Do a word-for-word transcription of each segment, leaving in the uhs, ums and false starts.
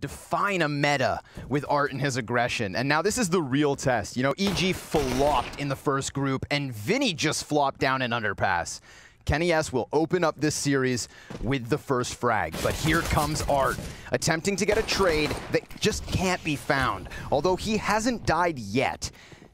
define a meta with Art and his aggression. And now this is the real test. You know, E G flopped in the first group, and Vinny just flopped down an underpass. Kenny S will open up this series with the first frag, but here comes Art, attempting to get a trade that just can't be found. Although he hasn't died yet,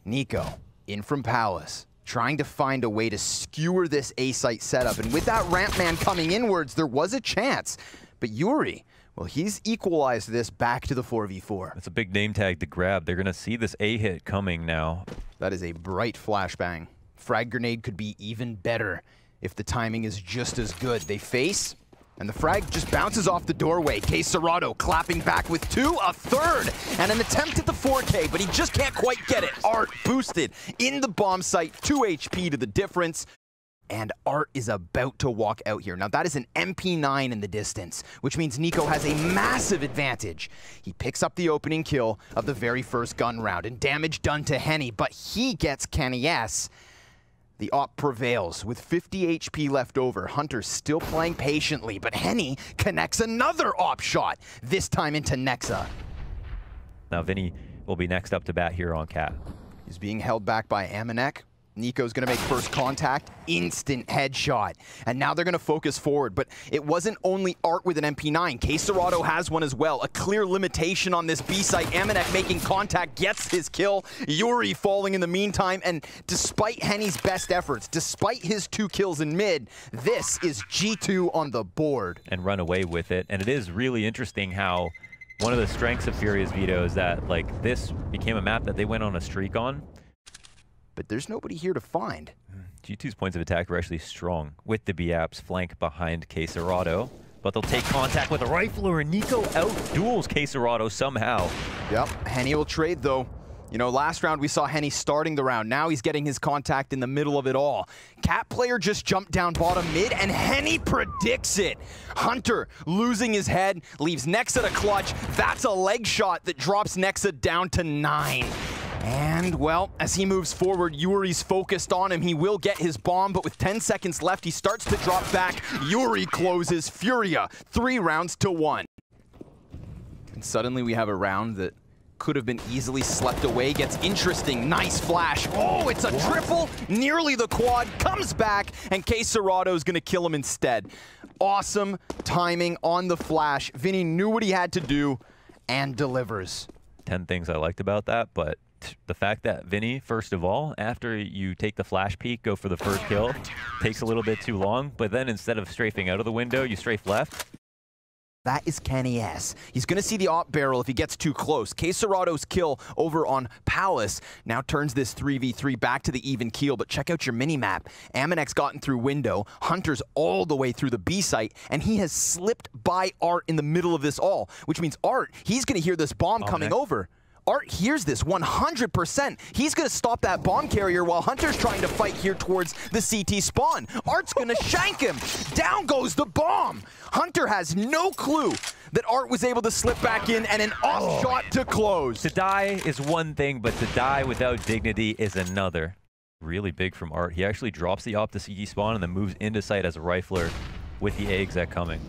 NiKo, in from Palace, trying to find a way to skewer this A-site setup. And with that ramp man coming inwards, there was a chance. But yuurih, well, he's equalized this back to the four v four. That's a big name tag to grab. They're going to see this A hit coming now. That is a bright flashbang. Frag grenade could be even better if the timing is just as good. They face, and the frag just bounces off the doorway. KSCERATO clapping back with two, a third, and an attempt at the four K, but he just can't quite get it. Art boosted in the bomb site, two H P to the difference, and Art is about to walk out here. Now that is an M P nine in the distance, which means NiKo has a massive advantage. He picks up the opening kill of the very first gun round, and damage done to Henny, but he gets Kenny S. The op prevails with fifty H P left over. Hunter still playing patiently, but Henny connects another op shot, this time into Nexa. Now Vinny will be next up to bat here on Cat. He's being held back by Amanek. NiKo's gonna make first contact, instant headshot. And now they're gonna focus forward, but it wasn't only Art with an M P nine. KSCERATO has one as well. A clear limitation on this B site. Amanek making contact, gets his kill. yuurih falling in the meantime, and despite Henny's best efforts, despite his two kills in mid, this is G two on the board. And run away with it. And it is really interesting how one of the strengths of Furious Vito is that, like, this became a map that they went on a streak on. But there's nobody here to find. G two's points of attack are actually strong with the B-Apps flank behind KSCERATO, but they'll take contact with a rifler, and NiKo out-duels KSCERATO somehow. Yep, Henny will trade though. You know, last round we saw Henny starting the round. Now he's getting his contact in the middle of it all. Cat player just jumped down bottom mid, and Henny predicts it. Hunter losing his head, leaves Nexa to clutch. That's a leg shot that drops Nexa down to nine. And, well, as he moves forward, yuurih's focused on him. He will get his bomb, but with ten seconds left, he starts to drop back. yuurih closes Furia, three rounds to one. And suddenly we have a round that could have been easily slept away. Gets interesting, nice flash. Oh, it's a what? Triple, nearly the quad, comes back, and KSCERATO's gonna kill him instead. Awesome timing on the flash. Vinny knew what he had to do and delivers. ten things I liked about that, but the fact that Vinny, first of all, after you take the flash peek, go for the first kill, takes a little bit too long, but then instead of strafing out of the window, you strafe left. That is Kenny S. He's going to see the op barrel if he gets too close. KSCERATO's kill over on Palace now turns this three v three back to the even keel, but check out your mini-map. Amanek's gotten through window, Hunter's all the way through the B site, and he has slipped by Art in the middle of this all, which means Art, he's going to hear this bomb Amanek coming over. Art hears this one hundred percent. He's going to stop that bomb carrier while Hunter's trying to fight here towards the C T spawn. Art's going to shank him. Down goes the bomb. Hunter has no clue that Art was able to slip back in, and an off shot to close. To die is one thing, but to die without dignity is another. Really big from Art. He actually drops the op to C T spawn and then moves into sight as a rifler with the A exec coming.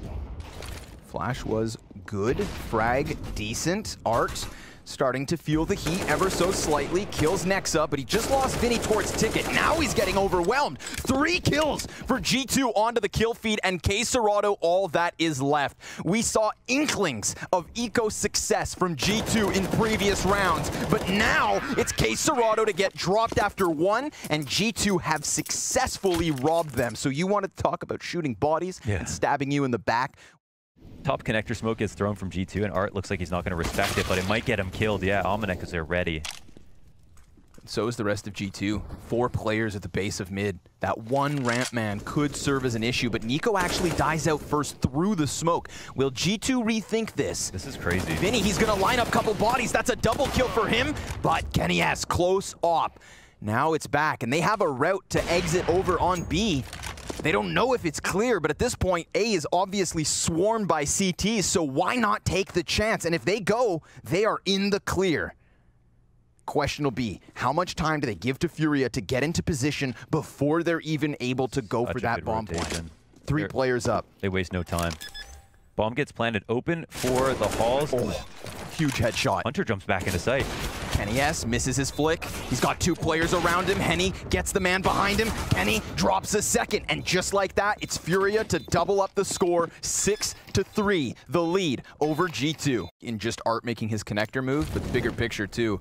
Flash was good. Frag decent. Art starting to feel the heat ever so slightly, kills Nexa, but he just lost Vinny towards Ticket. Now he's getting overwhelmed. Three kills for G two onto the kill feed, and KSCERATO, all that is left. We saw inklings of eco success from G two in previous rounds, but now it's KSCERATO to get dropped after one, and G two have successfully robbed them. So you want to talk about shooting bodies yeah. and stabbing you in the back? Top connector smoke gets thrown from G two, and Art looks like he's not going to respect it, but it might get him killed. Yeah, Amanek is there ready. So is the rest of G two. Four players at the base of mid. That one ramp man could serve as an issue, but NiKo actually dies out first through the smoke. Will G two rethink this? This is crazy. Vinny, he's going to line up a couple bodies. That's a double kill for him, but Kenny S close op. Now it's back, and they have a route to exit over on B. They don't know if it's clear, but at this point, A is obviously swarmed by C Ts, so why not take the chance? And if they go, they are in the clear. Question will be, how much time do they give to Furia to get into position before they're even able to go Such for that bomb rotation. Point? Three they're, players up. They waste no time. Bomb gets planted open for the halls. Oh, huge headshot. Hunter jumps back into sight. Kenny S misses his flick. He's got two players around him. Henny gets the man behind him. Kenny drops a second, and just like that, it's Furia to double up the score, six to three, the lead over G two. In just Art making his connector move, but the bigger picture too.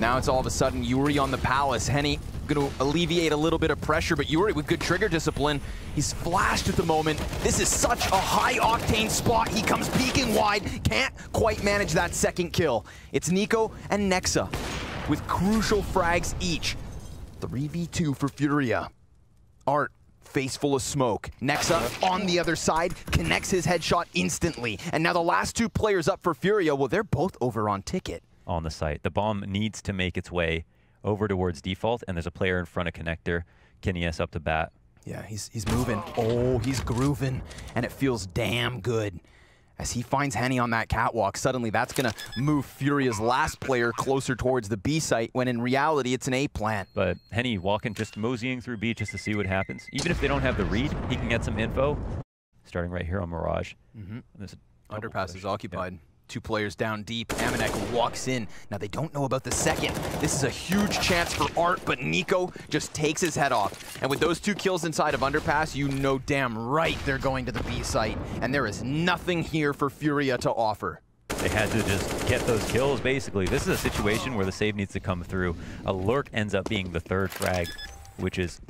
Now it's all of a sudden yuurih on the Palace. Henny gonna alleviate a little bit of pressure, but yuurih with good trigger discipline. He's flashed at the moment. This is such a high-octane spot. He comes peeking wide, can't quite manage that second kill. It's NiKo and Nexa with crucial frags each. three v two for Furia. Art, face full of smoke. Nexa on the other side, connects his headshot instantly. And now the last two players up for Furia, well, they're both over on ticket. On the site. The bomb needs to make its way over towards default, and there's a player in front of connector. Kenny S up to bat. Yeah, he's, he's moving. Oh, he's grooving, and it feels damn good. As he finds Henny on that catwalk, suddenly that's going to move Furia's last player closer towards the B site, when in reality it's an A plant. But Henny walking, just moseying through B just to see what happens. Even if they don't have the read, he can get some info. Starting right here on Mirage. Mm-hmm. Underpass is occupied. Yeah. Two players down deep. Amanek walks in. Now they don't know about the second. This is a huge chance for Art, but NiKo just takes his head off. And with those two kills inside of Underpass, you know damn right they're going to the B site. And there is nothing here for Furia to offer. They had to just get those kills, basically. This is a situation where the save needs to come through. A lurk ends up being the third frag, which is,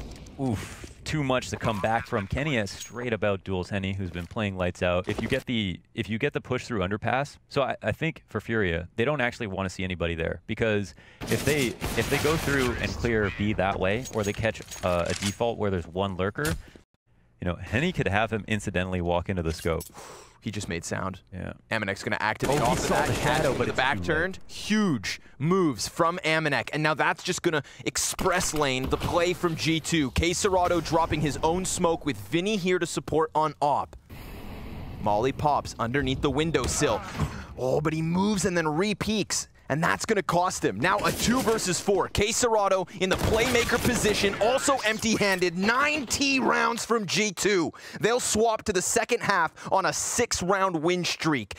oof, too much to come back from. Kenny has straight about duels Henny, who's been playing lights out. If you get the if you get the push through Underpass, so I, I think for Furia, they don't actually want to see anybody there, because if they if they go through and clear B that way, or they catch uh, a default where there's one lurker, you know, Henny could have him incidentally walk into the scope. He just made sound. Yeah. Amanek's going to activate oh, off of that shadow, but the back turned. Huge moves from Amanek. And now that's just going to express lane the play from G two. KSCERATO dropping his own smoke with Vinny here to support on op. Molly pops underneath the windowsill. Oh, but he moves and then re-peeks. And that's going to cost him. Now a two versus four. KSCERATO in the playmaker position, also empty-handed. Nine T rounds from G two. They'll swap to the second half on a six round win streak.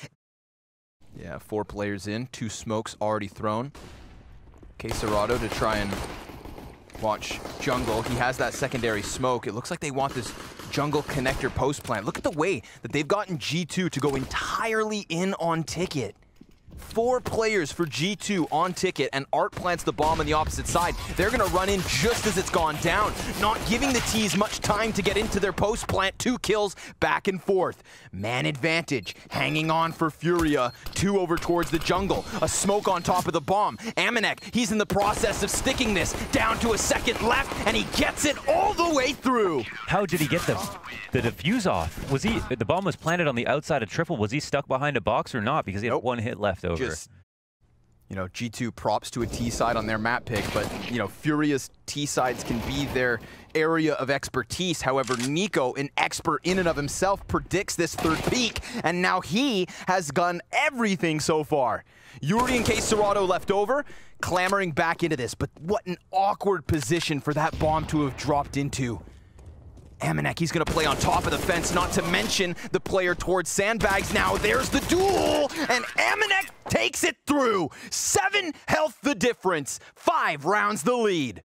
Yeah, four players in. Two smokes already thrown. KSCERATO to try and watch jungle. He has that secondary smoke. It looks like they want this jungle connector post plant. Look at the way that they've gotten G two to go entirely in on ticket. Four players for G two on ticket, and Art plants the bomb on the opposite side. They're going to run in just as it's gone down, not giving the T's much time to get into their post plant. Two kills back and forth. Man advantage, hanging on for Furia. Two over towards the jungle. A smoke on top of the bomb. Amanek, he's in the process of sticking this. Down to a second left, and he gets it all the way through. How did he get the, the defuse off? Was he, the bomb was planted on the outside of triple. Was he stuck behind a box or not? Because he had nope. one hit left. Over. Just, you know, G two props to a T side on their map pick, but, you know, Furious T sides can be their area of expertise. However, NiKo, an expert in and of himself, predicts this third peak, and now he has done everything so far. yuurih and KSCERATO left over, clamoring back into this, but what an awkward position for that bomb to have dropped into. Amanek, he's going to play on top of the fence, not to mention the player towards sandbags. Now there's the duel, and Amanek takes it through. Seven health the difference, five rounds the lead.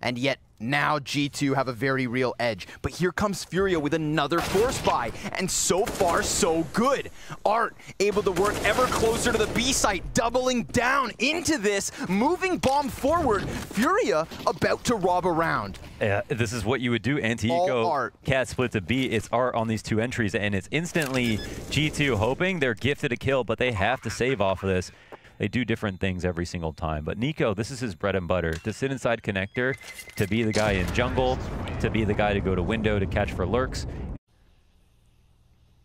And yet now G two have a very real edge. But here comes Furia with another force buy, and so far so good. Art able to work ever closer to the B site, doubling down into this, moving bomb forward. Furia about to rob a round. Yeah, this is what you would do, anti-eco. Cat splits a B, it's Art on these two entries, and it's instantly G two hoping they're gifted a kill, but they have to save off of this. They do different things every single time. But NiKo, this is his bread and butter. To sit inside connector, to be the guy in jungle, to be the guy to go to window to catch for lurks.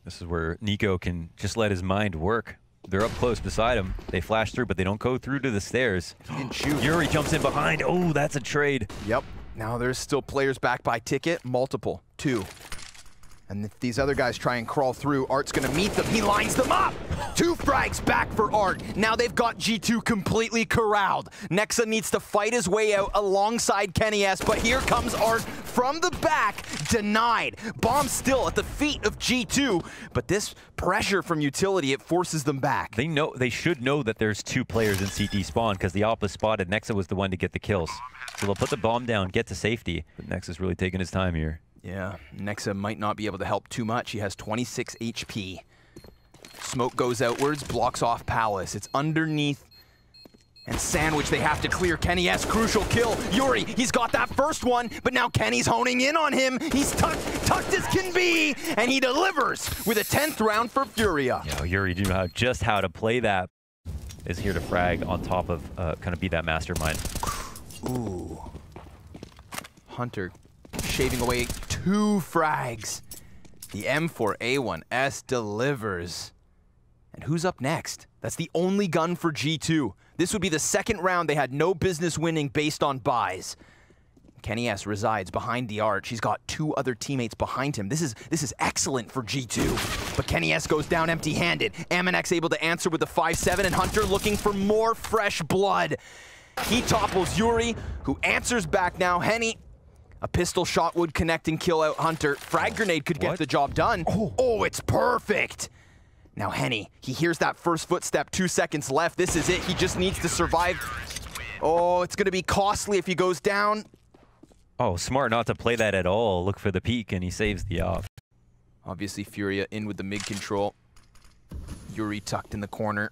This is where NiKo can just let his mind work. They're up close beside him. They flash through, but they don't go through to the stairs. yuurih jumps in behind. Oh, that's a trade. Yep. Now there's still players back by ticket. Multiple. Two. And if these other guys try and crawl through, Art's going to meet them. He lines them up. Two frags back for Art. Now they've got G two completely corralled. Nexa needs to fight his way out alongside Kenny S, but here comes Art from the back, denied. Bomb still at the feet of G two, but this pressure from Utility, it forces them back. They know, they should know that there's two players in C T spawn because the Alpha spotted Nexa was the one to get the kills. So they'll put the bomb down, get to safety, but Nexa's really taking his time here. Yeah, Nexa might not be able to help too much. He has twenty-six H P. Smoke goes outwards, blocks off Palace. It's underneath and sandwich they have to clear. Kenny S, crucial kill. yuurih, he's got that first one, but now Kenny's honing in on him. He's tucked, tucked as can be, and he delivers with a tenth round for Furia. Yeah, yuurih, do you know just how to play that? Is here to frag on top of, uh, kind of be that mastermind. Ooh. Hunter shaving away two frags. The M four A one S delivers. And who's up next? That's the only gun for G two. This would be the second round they had no business winning based on buys. Kenny S resides behind the arch. He's got two other teammates behind him. This is this is excellent for G two. But Kenny S goes down empty-handed. Amanek's able to answer with the five seven, and Hunter looking for more fresh blood. He topples yuurih, who answers back now. Henny, a pistol shot would connect and kill out Hunter. Frag grenade could get what? the job done. Oh. oh, it's perfect. Now Henny, he hears that first footstep, two seconds left. This is it, he just needs to survive. Oh, it's gonna be costly if he goes down. Oh, smart not to play that at all. Look for the peek and he saves the off. Obviously Furia in with the mid control. yuurih tucked in the corner,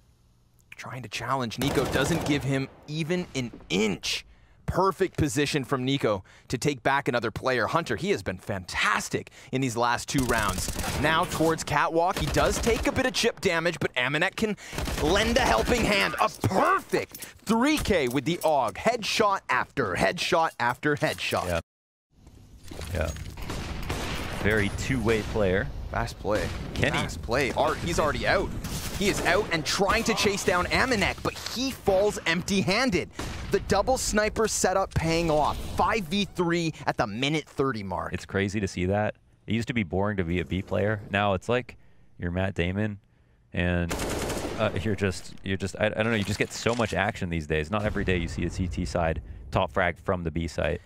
trying to challenge. NiKo doesn't give him even an inch. Perfect position from NiKo to take back another player. Hunter, he has been fantastic in these last two rounds. Now towards catwalk, he does take a bit of chip damage, but Amanek can lend a helping hand. A perfect three K with the AUG. Headshot after headshot after headshot. Yeah. Yeah. Very two-way player. Fast play. Kenny. Fast play. Art, he's already out. He is out and trying to chase down Amanek, but he falls empty-handed. The double sniper setup paying off. five v three at the minute thirty mark. It's crazy to see that. It used to be boring to be a B player. Now it's like you're Matt Damon and uh, you're just, you're just I, I don't know, you just get so much action these days. Not every day you see a C T side top frag from the B site.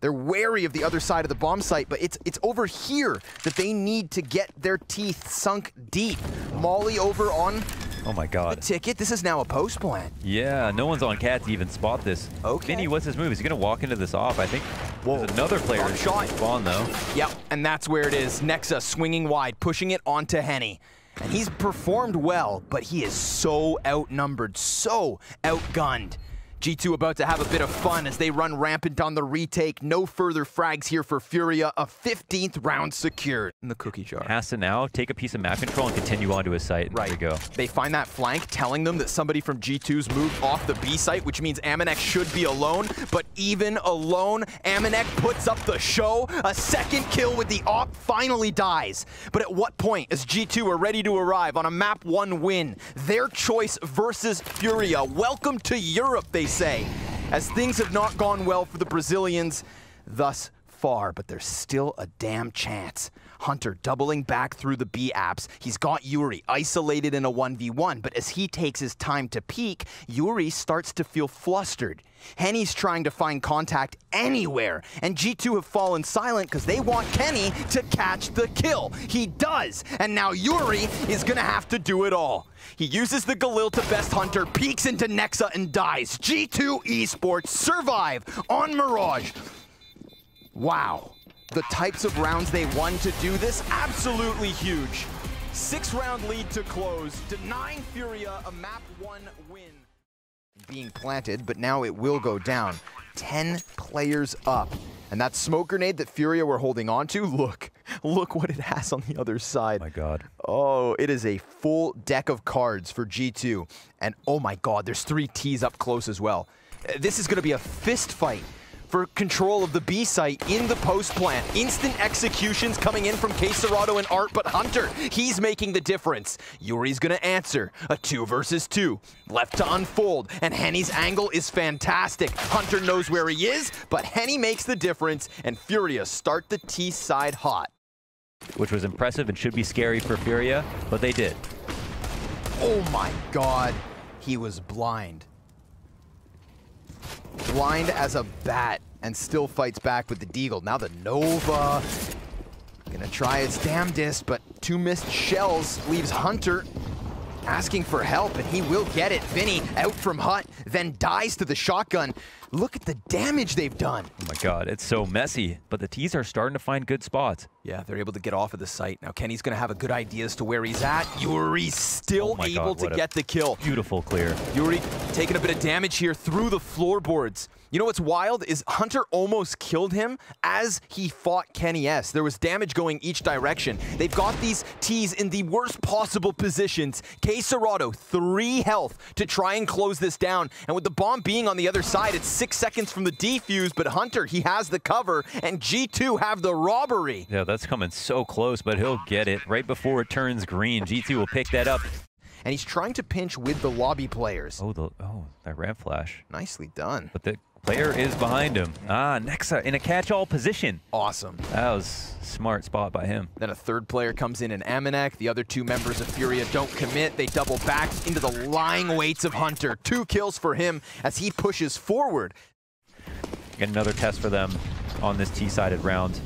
They're wary of the other side of the bomb site, but it's it's over here that they need to get their teeth sunk deep. Molly over on oh my God. the ticket. This is now a post plant. Yeah, no one's on cat to even spot this. Okay. Vinny, what's his move? Is he going to walk into this off? I think Whoa. there's another player who's going to spawn, though. Yep, and that's where it is. Nexa swinging wide, pushing it onto Henny. And he's performed well, but he is so outnumbered, so outgunned. G two about to have a bit of fun as they run rampant on the retake. No further frags here for Furia. A fifteenth round secured in the cookie jar. Has to now take a piece of map control and continue onto his site. Right. There we go. They find that flank telling them that somebody from G two's moved off the B site, which means Amanek should be alone. But even alone, Amanek puts up the show. A second kill with the AWP finally dies. But at what point is G two are ready to arrive on a map one win? Their choice versus Furia. Welcome to Europe, they say, as things have not gone well for the Brazilians thus far, but there's still a damn chance. Hunter doubling back through the B apps. He's got yuurih isolated in a one v one, but as he takes his time to peek, yuurih starts to feel flustered. Henny's trying to find contact anywhere, and G two have fallen silent because they want Kenny to catch the kill. He does, and now yuurih is going to have to do it all. He uses the Galil to best Hunter, peeks into Nexa, and dies. G two Esports survive on Mirage. Wow. The types of rounds they won to do this, absolutely huge. Six-round lead to close, denying Furia a map one win. Being planted, but now it will go down. Ten players up. And that smoke grenade that Furia were holding on to, look, look what it has on the other side. Oh my God. Oh, it is a full deck of cards for G two. And oh my God, there's three T's up close as well. This is gonna be a fist fight for control of the B site in the post plant. Instant executions coming in from KSCERATO and Art, but Hunter, he's making the difference. yuurih's gonna answer, a two versus two. Left to unfold, and Henny's angle is fantastic. Hunter knows where he is, but Henny makes the difference, and Furia start the T side hot. Which was impressive and should be scary for Furia, but they did. Oh my God, he was blind. Blind as a bat and still fights back with the Deagle. Now the Nova, gonna try its damnedest, but two missed shells leaves Hunter asking for help, and he will get it. Vinny out from Hut, then dies to the shotgun. Look at the damage they've done. Oh my god, it's so messy, but the T's are starting to find good spots. Yeah, they're able to get off of the site. Now Kenny's gonna have a good idea as to where he's at. Yuurih still oh able god, to get the kill. Beautiful clear. Yuurih taking a bit of damage here through the floorboards. You know what's wild is Hunter almost killed him as he fought Kenny S. There was damage going each direction. They've got these T's in the worst possible positions. KSCERATO, three health to try and close this down. And with the bomb being on the other side, it's six seconds from the defuse, but Hunter, he has the cover, and G two have the robbery. Yeah, that's coming so close, but he'll get it right before it turns green. G two will pick that up. And he's trying to pinch with the lobby players. Oh, the, oh that ramp flash. Nicely done. But the player is behind him. Ah, Nexa in a catch-all position. Awesome. That was a smart spot by him. Then a third player comes in in Amanek. The other two members of Furia don't commit. They double back into the lying weights of Hunter. Two kills for him as he pushes forward. Get another test for them on this T-sided round.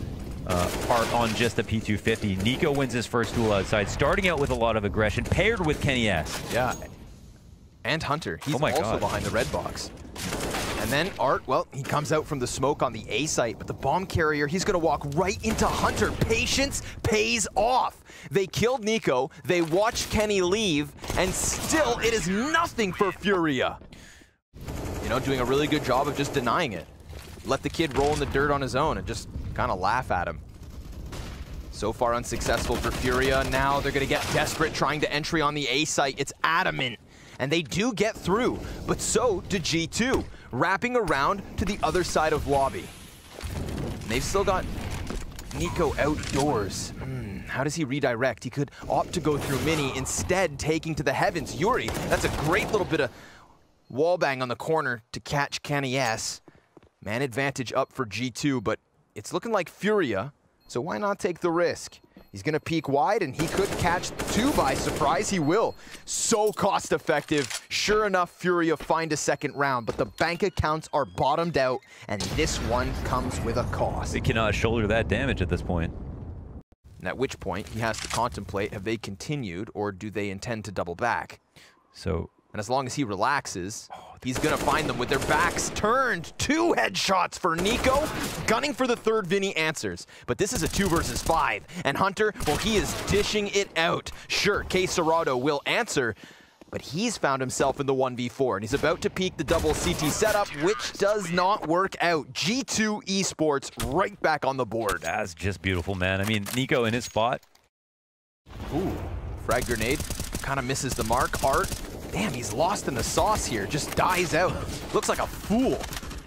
Uh, Art on just the P two fifty. NiKo wins his first duel outside, starting out with a lot of aggression, paired with Kenny S. Yeah, and Hunter. He's oh my also God. behind the red box. And then Art, well, he comes out from the smoke on the A site, but the bomb carrier, he's gonna walk right into Hunter. Patience pays off. They killed NiKo, they watched Kenny leave, and still it is nothing for Furia. You know, doing a really good job of just denying it. Let the kid roll in the dirt on his own and just kind of laugh at him. So far unsuccessful for Furia. Now they're gonna get desperate trying to entry on the A site. It's adamant. And they do get through, but so do G two, wrapping around to the other side of lobby. And they've still got NiKo outdoors. Mm, how does he redirect? He could opt to go through Mini, instead taking to the heavens. Yuurih, that's a great little bit of wall bang on the corner to catch Kenny S. Man advantage up for G two, but it's looking like Furia, so why not take the risk? He's gonna peek wide, and he could catch two by surprise. He will. So cost effective. Sure enough, Furia find a second round, but the bank accounts are bottomed out, and this one comes with a cost. They cannot shoulder that damage at this point. And at which point, he has to contemplate, have they continued, or do they intend to double back? So, and as long as he relaxes, he's gonna find them with their backs turned. Two headshots for NiKo. Gunning for the third, Vinny answers. But this is a two versus five. And Hunter, well, he is dishing it out. Sure, KSCERATO will answer, but he's found himself in the one v four, and he's about to peek the double C T setup, which does not work out. G two Esports right back on the board. That's just beautiful, man. I mean, NiKo in his spot. Ooh, frag grenade. Kind of misses the mark. Art. Damn, he's lost in the sauce here. Just dies out. Looks like a fool.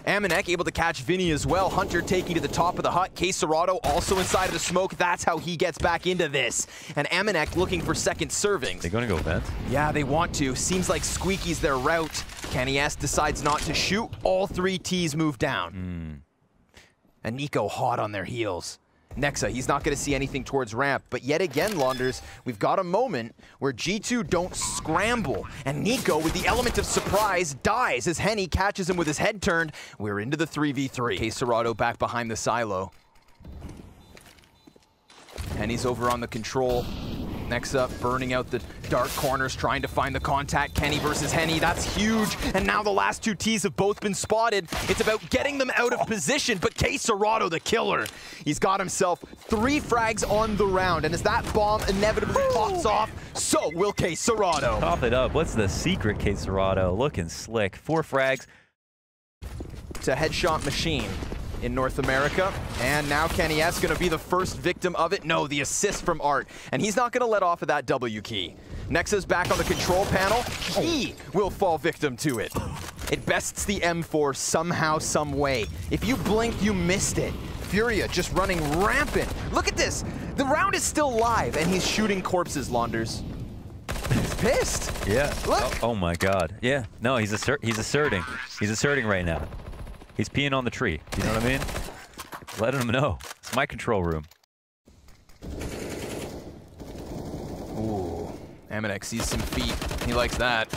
Amanek able to catch Vinny as well. Hunter taking to the top of the hut. KSCERATO also inside of the smoke. That's how he gets back into this. And Amanek looking for second servings. They're going to go vent? Yeah, they want to. Seems like Squeaky's their route. Kenny S decides not to shoot. All three T's move down. Mm. And NiKo hot on their heels. Nexa, he's not going to see anything towards ramp, but yet again, Launders, we've got a moment where G two don't scramble, and NiKo, with the element of surprise, dies as Henny catches him with his head turned. We're into the three v three. KSCERATO back behind the silo. Henny's over on the control. Next up, burning out the dark corners, trying to find the contact. Kenny versus Henny, that's huge. And now the last two T's have both been spotted. It's about getting them out of position, but KSCERATO, the killer. He's got himself three frags on the round, and as that bomb inevitably pops off, so will KSCERATO. Top it up. What's the secret, KSCERATO? Looking slick. Four frags. It's a headshot machine in North America, and now Kenny S gonna be the first victim of it. No, the assist from Art, and he's not gonna let off of that W key. Nexa's back on the control panel. He will fall victim to it. It bests the M four somehow, some way. If you blink, you missed it. Furia just running rampant. Look at this. The round is still live, and he's shooting corpses, Launders. He's pissed. Yeah. Look. Oh, oh my God. Yeah. No, he's assert he's asserting. He's asserting right now. He's peeing on the tree, you know what I mean? Letting him know. It's my control room. Ooh, Amanek sees some feet. He likes that.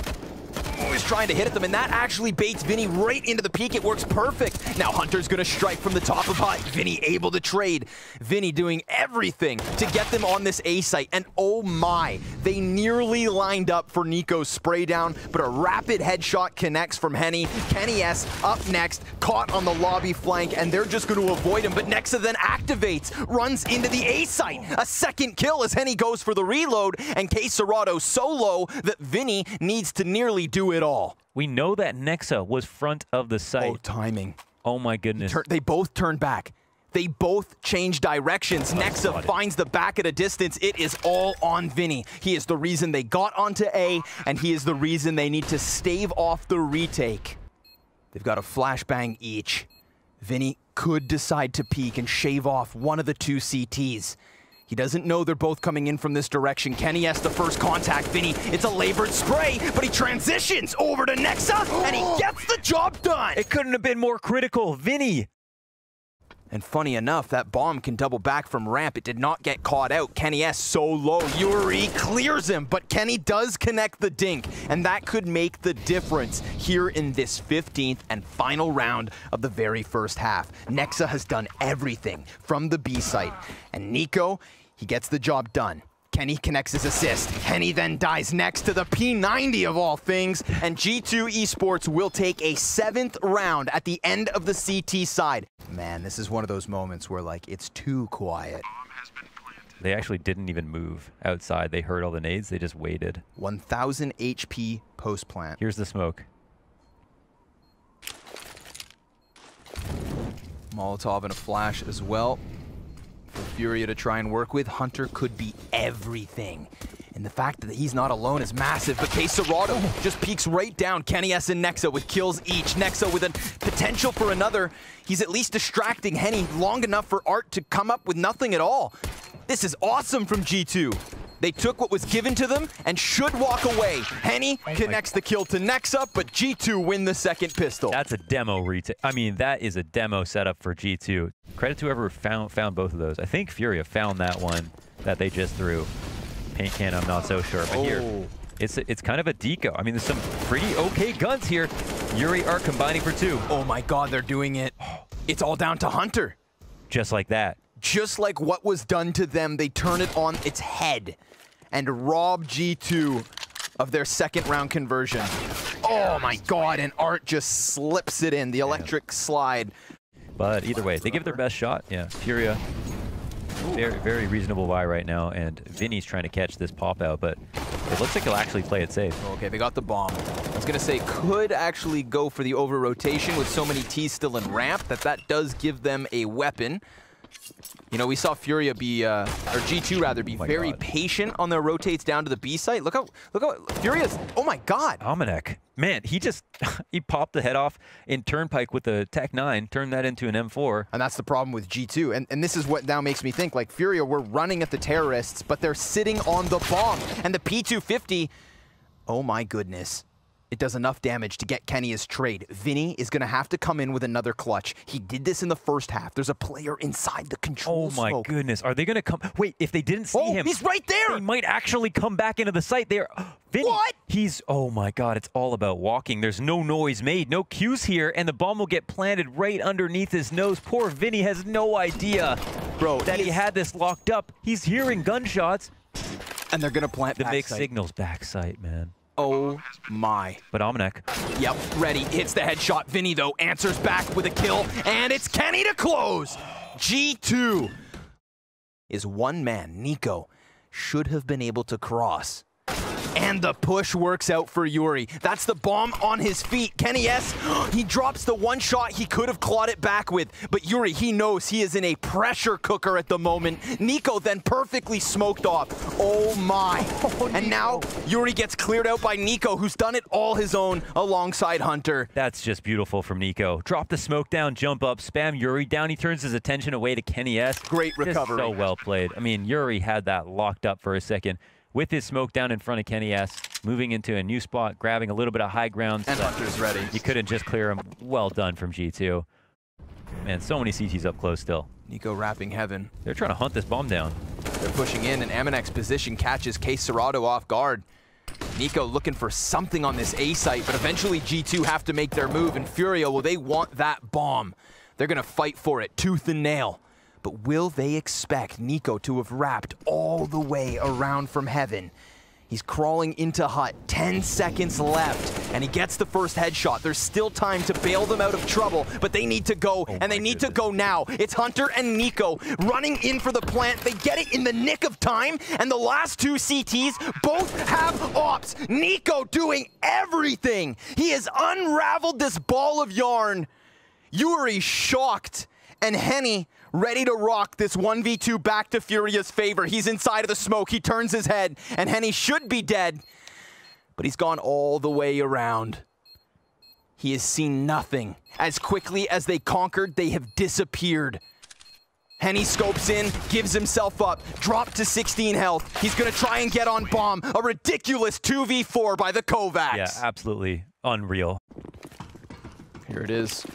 He's trying to hit at them, and that actually baits Vinny right into the peak. It works perfect. Now Hunter's going to strike from the top of high. Vinny able to trade. Vinny doing everything to get them on this A site, and oh my, they nearly lined up for NiKo's spray down, but a rapid headshot connects from Henny. Kenny S up next, caught on the lobby flank, and they're just going to avoid him, but Nexa then activates, runs into the A site. A second kill as Henny goes for the reload, and KSCERATO so low that Vinny needs to nearly do it all. We know that Nexa was front of the site. Oh, timing. Oh my goodness. They both turned back. They both change directions. Oh, Nexa finds the back at a distance. It is all on Vinny. He is the reason they got onto A, and he is the reason they need to stave off the retake. They've got a flashbang each. Vinny could decide to peek and shave off one of the two C Ts. He doesn't know they're both coming in from this direction. Kenny has the first contact. Vinny, it's a labored spray, but he transitions over to Nexa, and he gets the job done. It couldn't have been more critical. Vinny. And funny enough, that bomb can double back from ramp. It did not get caught out. Kenny S so low. yuurih clears him, but Kenny does connect the dink, and that could make the difference here in this fifteenth and final round of the very first half. Nexa has done everything from the B site, and NiKo, he gets the job done. Kenny connects his assist. Henny then dies next to the P ninety of all things, and G two Esports will take a seventh round at the end of the C T side. Man, this is one of those moments where, like, it's too quiet. They actually didn't even move outside. They heard all the nades. They just waited. one thousand H P post-plant. Here's the smoke. Molotov and a flash as well. Furia to try and work with. Hunter could be everything. And the fact that he's not alone is massive, but KSCERATO just peeks right down. Kenny S and Nexa with kills each. Nexa with a potential for another. He's at least distracting Henny long enough for Art to come up with nothing at all. This is awesome from G two. They took what was given to them and should walk away. Henny connects the kill to Nexa, but G two win the second pistol. That's a demo retake. I mean, that is a demo setup for G two. Credit to whoever found found both of those. I think Furia found that one that they just threw. Paint can, I'm not so sure. But oh. Here, it's it's kind of a deco. I mean, there's some pretty okay guns here. yuurih are combining for two. Oh my God, they're doing it. It's all down to Hunter. Just like that. Just like what was done to them, they turn it on its head and rob G two of their second round conversion. Oh my God, and Art just slips it in, the electric slide. But either way, they give their best shot. Yeah, Furia, very, very reasonable buy right now, and Vinny's trying to catch this pop out, but it looks like he'll actually play it safe. Okay, they got the bomb. I was gonna say, could actually go for the over rotation with so many T's still in ramp that that does give them a weapon. You know, we saw Furia be, uh, or G two rather, be oh very God. patient on their rotates down to the B site. Look how, look how, Furia's, oh my God. Amanek, man, he just, he popped the head off in turnpike with the Tac nine, turned that into an M four. And that's the problem with G two. And, and this is what now makes me think, like, Furia were running at the terrorists, but they're sitting on the bomb. And the P two fifty, oh my goodness. It does enough damage to get Kenny's trade. Vinny is going to have to come in with another clutch. He did this in the first half. There's a player inside the control smoke. Oh my goodness. Are they going to come? Wait, if they didn't see oh, him. He's right there. They might actually come back into the site there. Vinny, what? He's, oh my God, it's all about walking. There's no noise made, no cues here, and the bomb will get planted right underneath his nose. Poor Vinny has no idea Bro, that he, he had this locked up. He's hearing gunshots. And they're going to plant the mixed signals back site, man. Oh my. But Amanek. Yep, ready, hits the headshot. Vinny though answers back with a kill, and it's Kenny to close. G two is one man NiKo should have been able to cross. And the push works out for yuurih. That's the bomb on his feet. Kenny S, he drops the one shot he could have clawed it back with, but yuurih, he knows he is in a pressure cooker at the moment. NiKo then perfectly smoked off. Oh my. Oh, and now yuurih gets cleared out by NiKo, who's done it all his own alongside Hunter. That's just beautiful from NiKo. Drop the smoke down, jump up, spam yuurih down. He turns his attention away to Kenny S. Great recovery. Just so well played. I mean, yuurih had that locked up for a second. With his smoke down in front of Kenny S, moving into a new spot, grabbing a little bit of high ground. And Hunter's ready. You couldn't just clear him. Well done from G two. Man, so many C Ts up close still. NiKo wrapping heaven. They're trying to hunt this bomb down. They're pushing in, and Amanek's position catches KSCERATO off guard. NiKo looking for something on this A site, but eventually G two have to make their move, and Furia, well, they want that bomb. They're gonna fight for it tooth and nail. But will they expect NiKo to have wrapped all the way around from heaven? He's crawling into hut, ten seconds left, and he gets the first headshot. There's still time to bail them out of trouble, but they need to go, oh and they need goodness. to go now. It's Hunter and NiKo running in for the plant. They get it in the nick of time, and the last two C Ts both have ops. NiKo doing everything. He has unraveled this ball of yarn. yuurih shocked, and Henny ready to rock this one v two back to Furia's favor. He's inside of the smoke, he turns his head, and Henny should be dead, but he's gone all the way around. He has seen nothing. As quickly as they conquered, they have disappeared. Henny scopes in, gives himself up, dropped to sixteen health. He's gonna try and get on bomb. A ridiculous two v four by the Kovacs. Yeah, absolutely unreal. Here it is.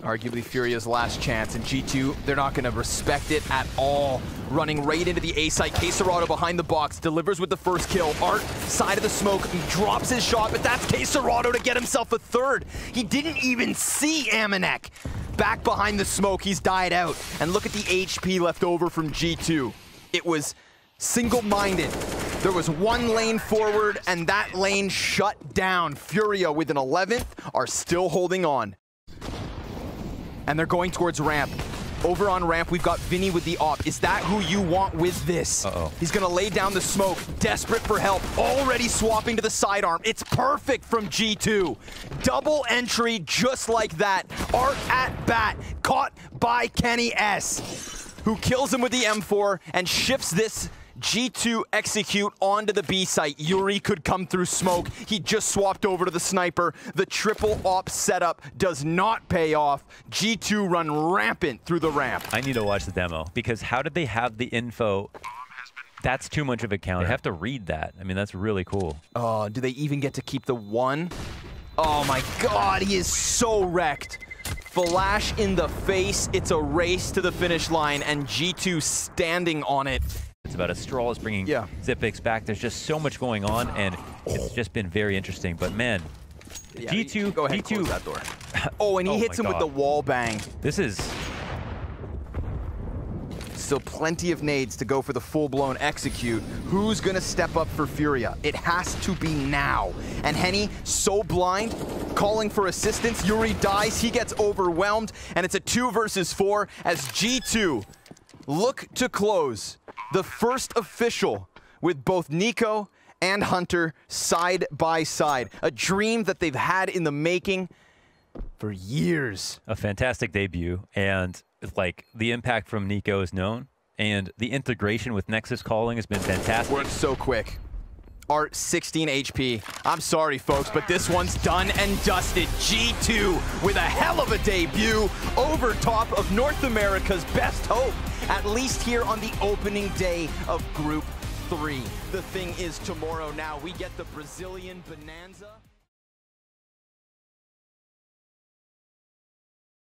Arguably Furia's last chance, and G two, they're not going to respect it at all. Running right into the A site, KSCERATO behind the box, delivers with the first kill. Art, side of the smoke, he drops his shot, but that's KSCERATO to get himself a third. He didn't even see Amanek. Back behind the smoke, he's died out. And look at the H P left over from G two. It was single-minded. There was one lane forward, and that lane shut down. Furia, with an eleventh, are still holding on. And they're going towards ramp. Over on ramp, we've got Vinny with the op. Is that who you want with this? Uh-oh. He's gonna lay down the smoke, desperate for help, already swapping to the sidearm. It's perfect from G two. Double entry just like that. Art at bat, caught by Kenny S, who kills him with the M four and shifts this G two execute onto the B site. yuurih could come through smoke. He just swapped over to the sniper. The triple op setup does not pay off. G two run rampant through the ramp. I need to watch the demo, because how did they have the info? That's too much of a counter. They have to read that. I mean, that's really cool. Oh, do they even get to keep the one? Oh my God, he is so wrecked. Flash in the face. It's a race to the finish line, and G two standing on it. It's about as Straw is bringing yeah. Zipix back. There's just so much going on, and it's just been very interesting. But man, yeah, G two, go ahead, G two, close that door. Oh, and he oh hits him God. with the wall bang. This is still plenty of nades to go for the full-blown execute. Who's gonna step up for Furia? It has to be now. And Henny, so blind, calling for assistance. yuurih dies. He gets overwhelmed, and it's a two versus four as G two look to close the first official with both NiKo and Hunter side by side. A dream that they've had in the making for years. A fantastic debut, and like the impact from NiKo is known, and the integration with Nexa's calling has been fantastic. Worked so quick. Art, sixteen H P. I'm sorry, folks, but this one's done and dusted. G two with a hell of a debut over top of North America's best hope, at least here on the opening day of Group three. The thing is, tomorrow now, we get the Brazilian Bonanza.